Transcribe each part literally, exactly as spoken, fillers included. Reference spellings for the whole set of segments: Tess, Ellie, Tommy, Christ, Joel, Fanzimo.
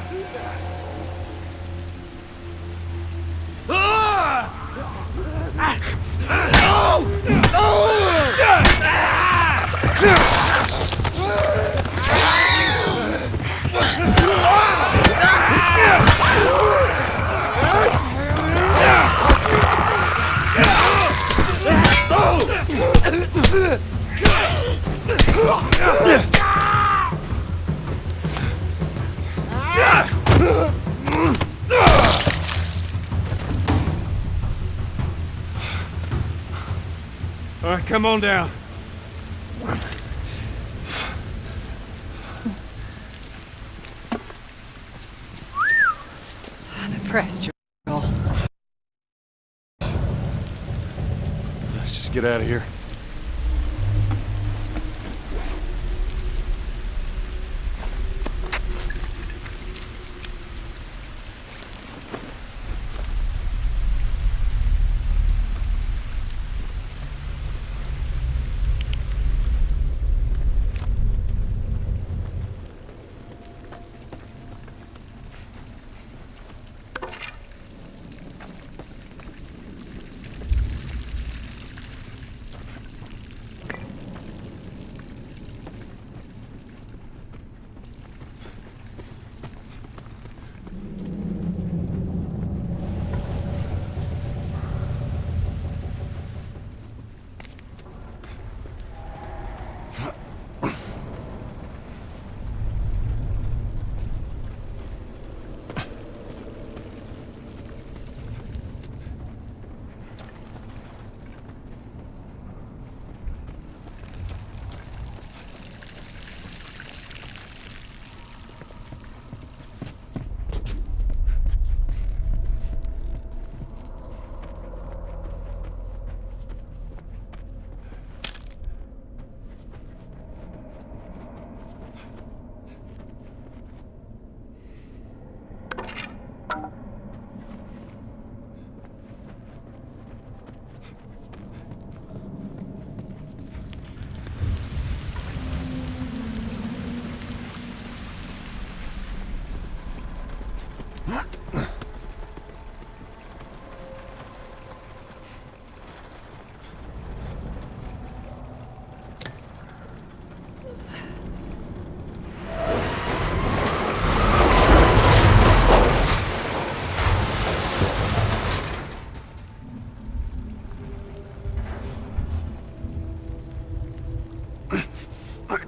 not do that. All right, come on down. I'm impressed, Joel. Let's just get out of here.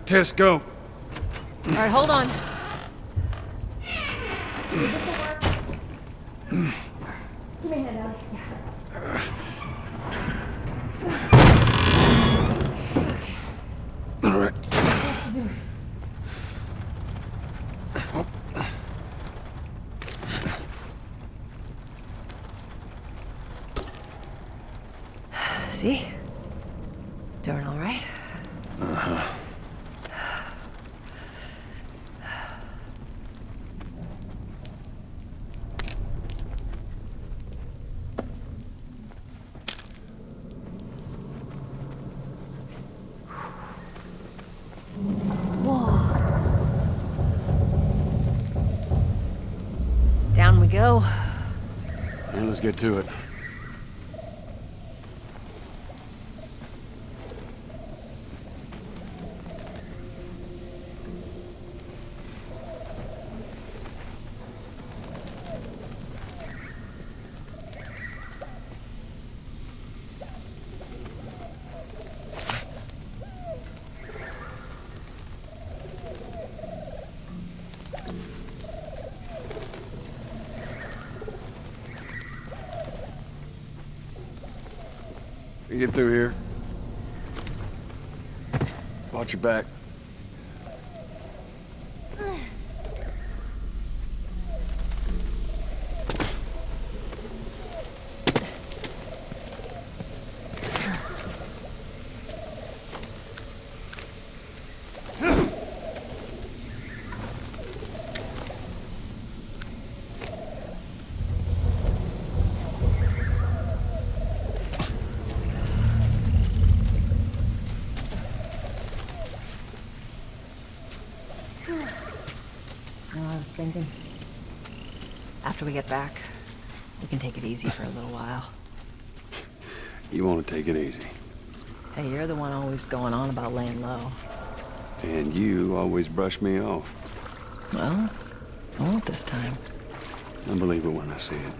Tess, go. All right, hold on. Give me a hand out. All right. See? Doing all right? Uh-huh. Go. Yeah, let's get to it. You get through here. Watch your back. I was thinking. after we get back. We can take it easy for a little while. You want to take it easy. Hey, you're the one always going on about laying low. And you always brush me off. Well, I won't this time. I believe it when I see it.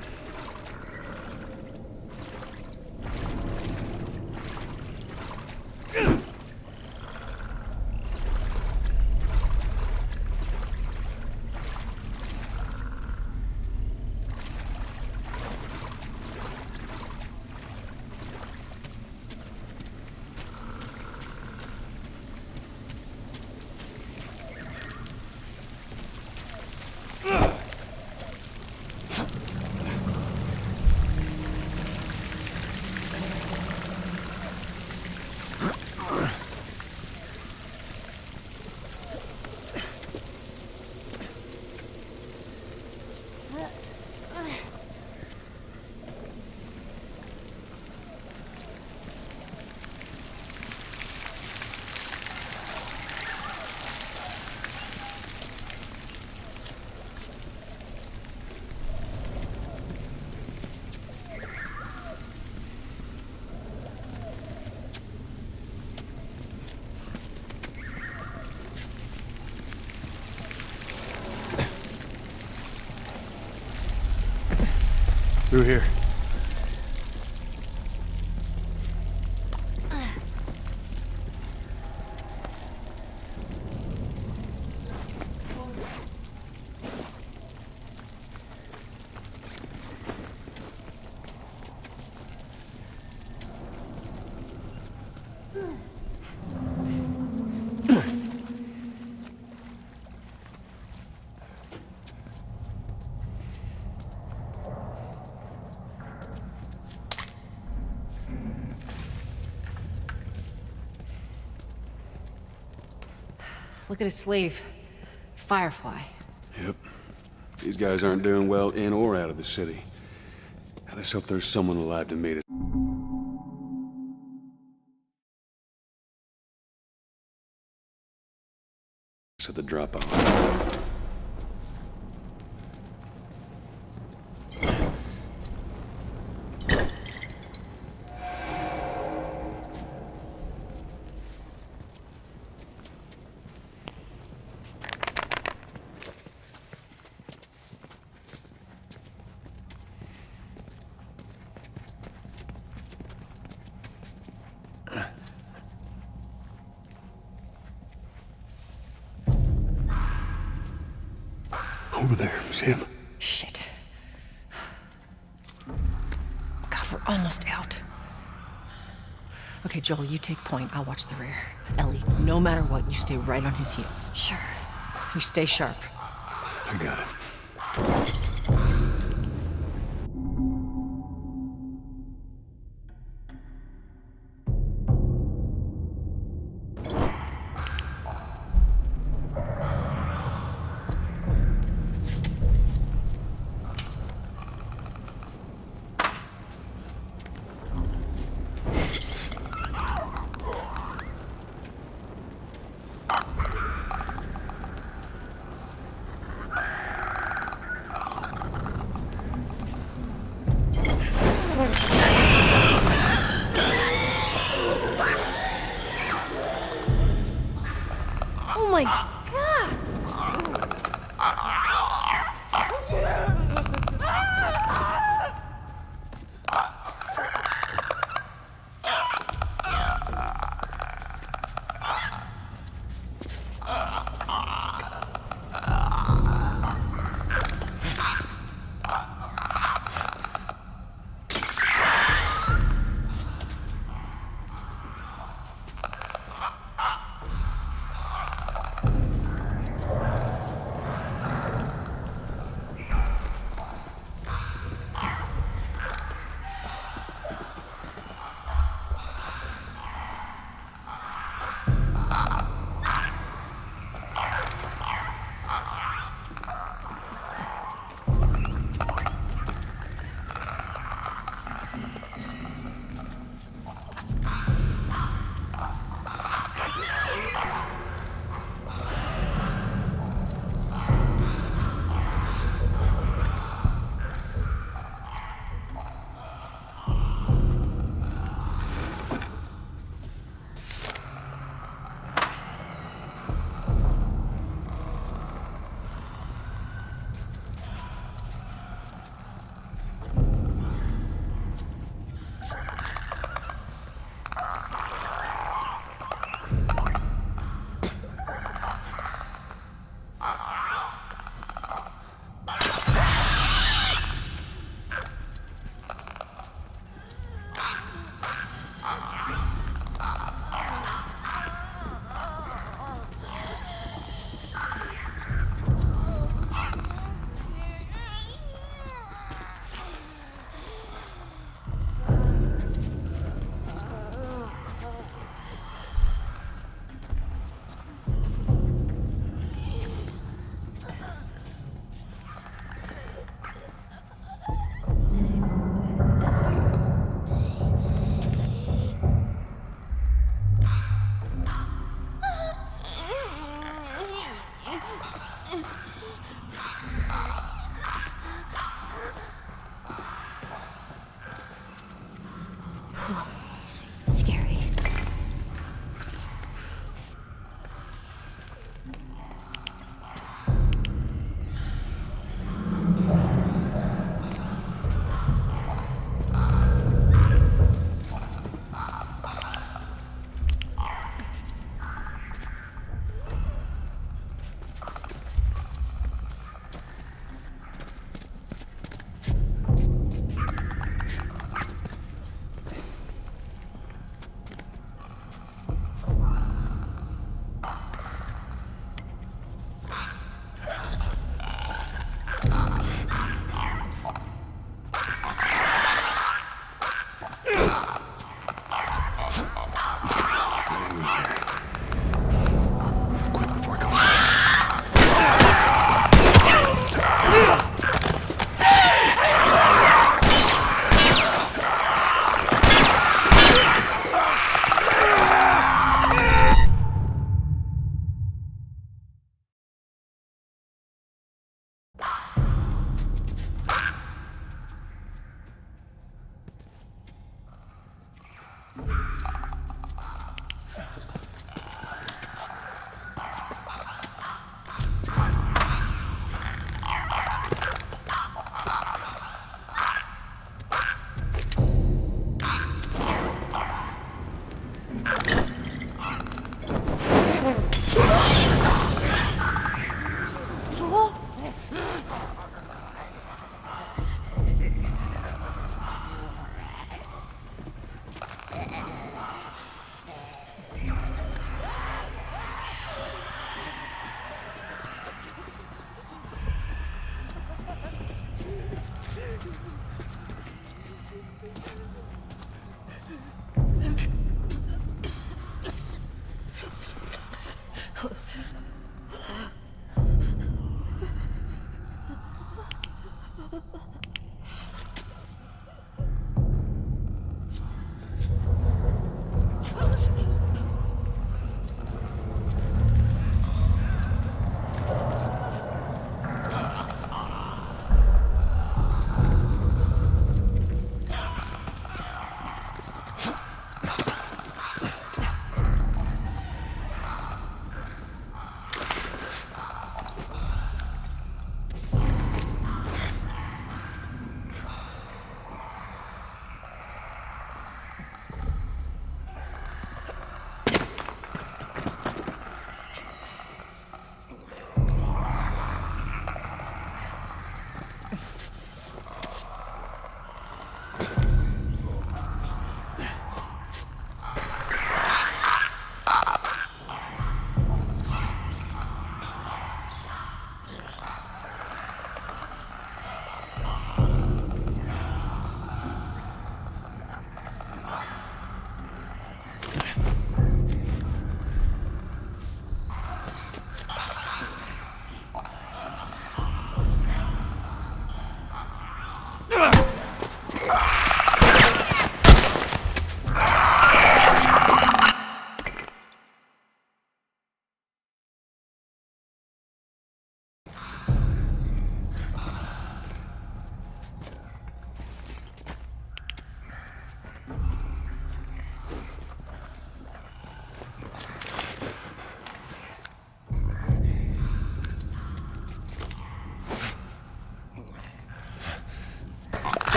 Through here. Look at his sleeve. Firefly. Yep. These guys aren't doing well in or out of the city. I just hope there's someone alive to meet us. At the drop-off. Over there, see him? Shit. God, we're almost out. Okay, Joel, you take point. I'll watch the rear. Ellie, no matter what, you stay right on his heels. Sure. You stay sharp. I got it.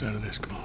Out of this, come on.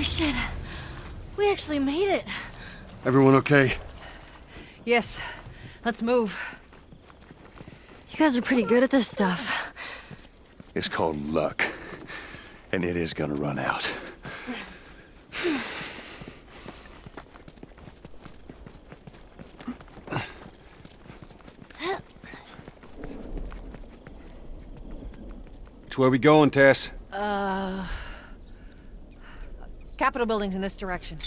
Shit, we actually made it. Everyone okay? Yes, let's move. You guys are pretty good at this stuff. It's called luck, and it is gonna run out. Which way are we going, Tess? Uh... Capitol building's in this direction.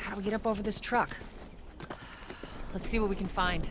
How do we get up over this truck? Let's see what we can find.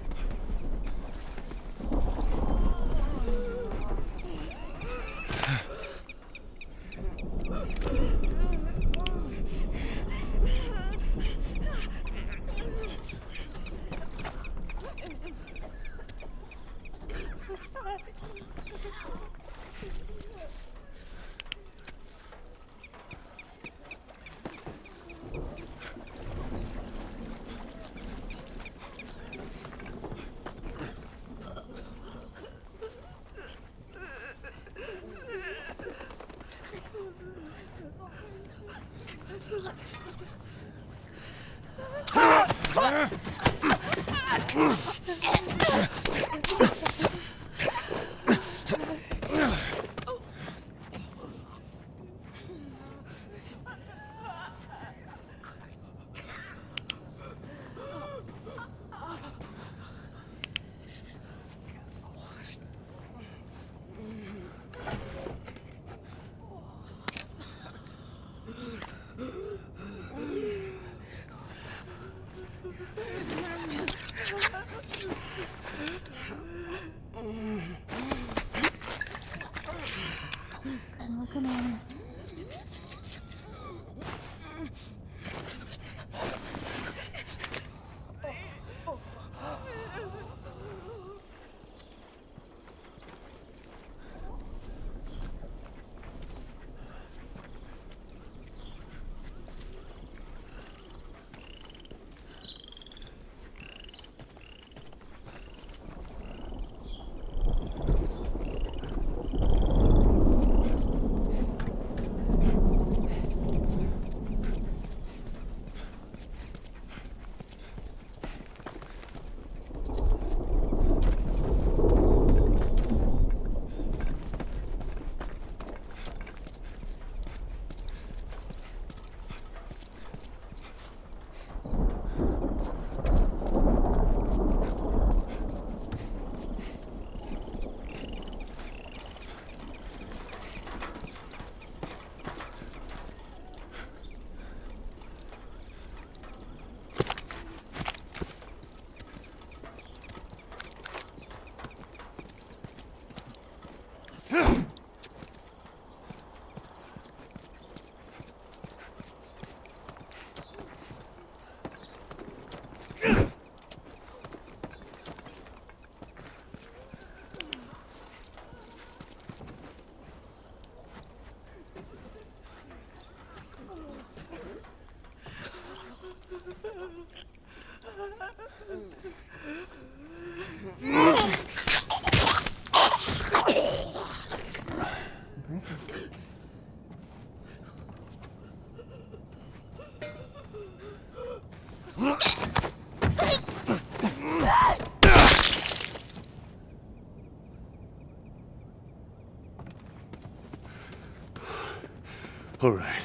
All right.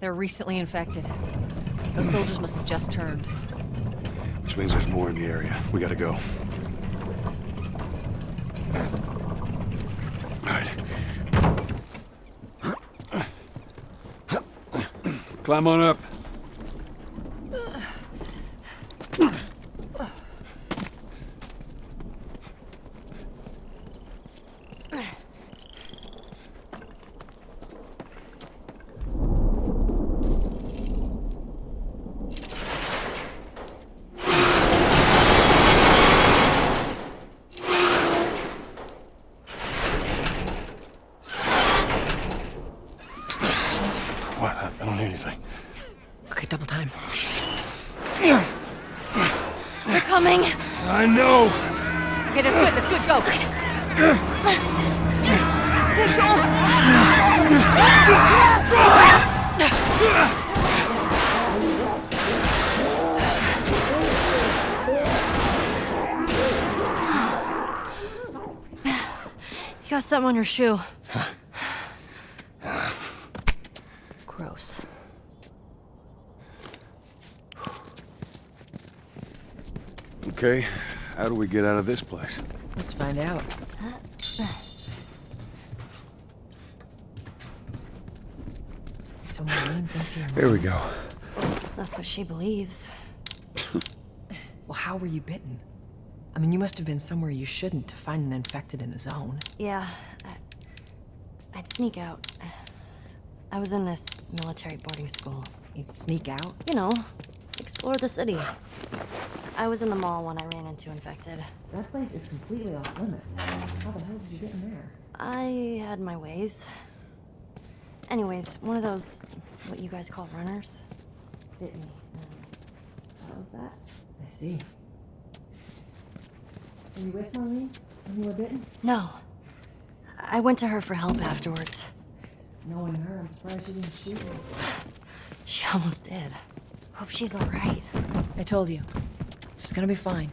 They're recently infected. Those soldiers must have just turned. Which means there's more in the area. We gotta go. All right. Climb on up. Something on your shoe. Gross. Okay, how do we get out of this place? Let's find out. Someone thinks you're there. We go. That's what she believes. Well, how were you bitten? I mean, you must have been somewhere you shouldn't to find an infected in the zone. Yeah, I, I'd sneak out. I was in this military boarding school. You'd sneak out? You know, explore the city. I was in the mall when I ran into infected. That place is completely off limits. How the hell did you get in there? I had my ways. Anyways, one of those, what you guys call runners, bit me. What was that? I see. Were you with Tommy when you were bitten? No. I went to her for help afterwards. Knowing her, I'm surprised she didn't shoot me. She almost did. Hope she's all right. I told you. She's gonna be fine.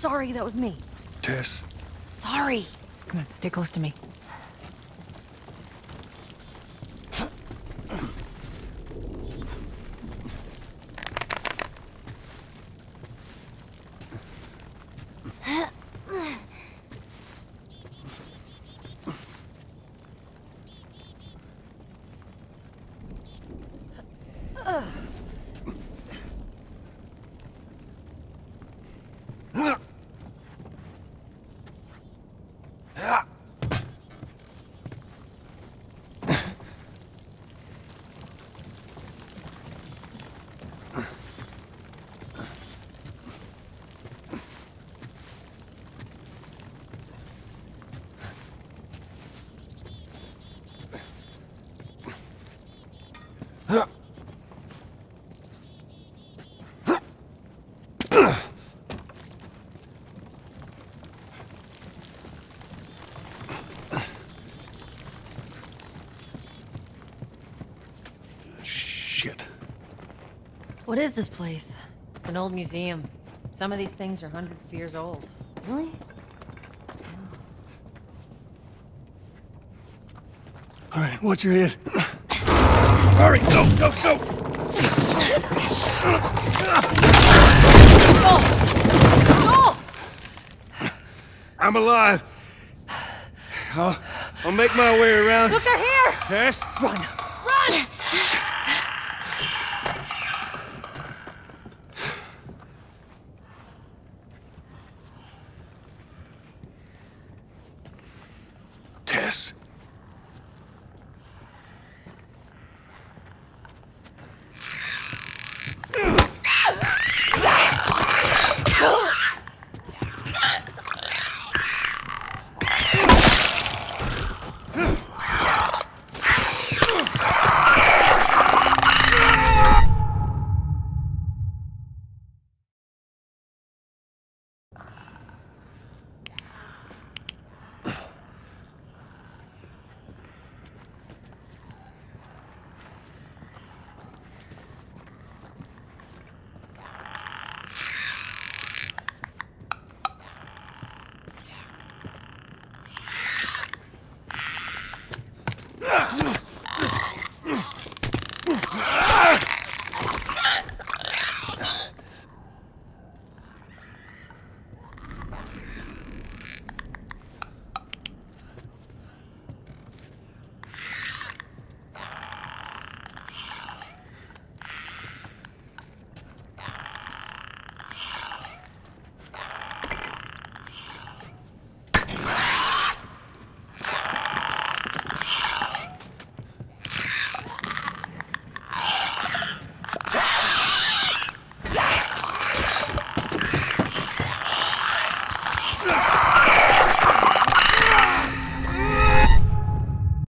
Sorry, that was me. Tess. Sorry. Come on, stay close to me. What is this place? It's an old museum. Some of these things are hundreds of years old. Really? All right, watch your head. Hurry, go, go, go! Oh. Oh. I'm alive. I'll, I'll make my way around. Look, they're here! Tess? Run.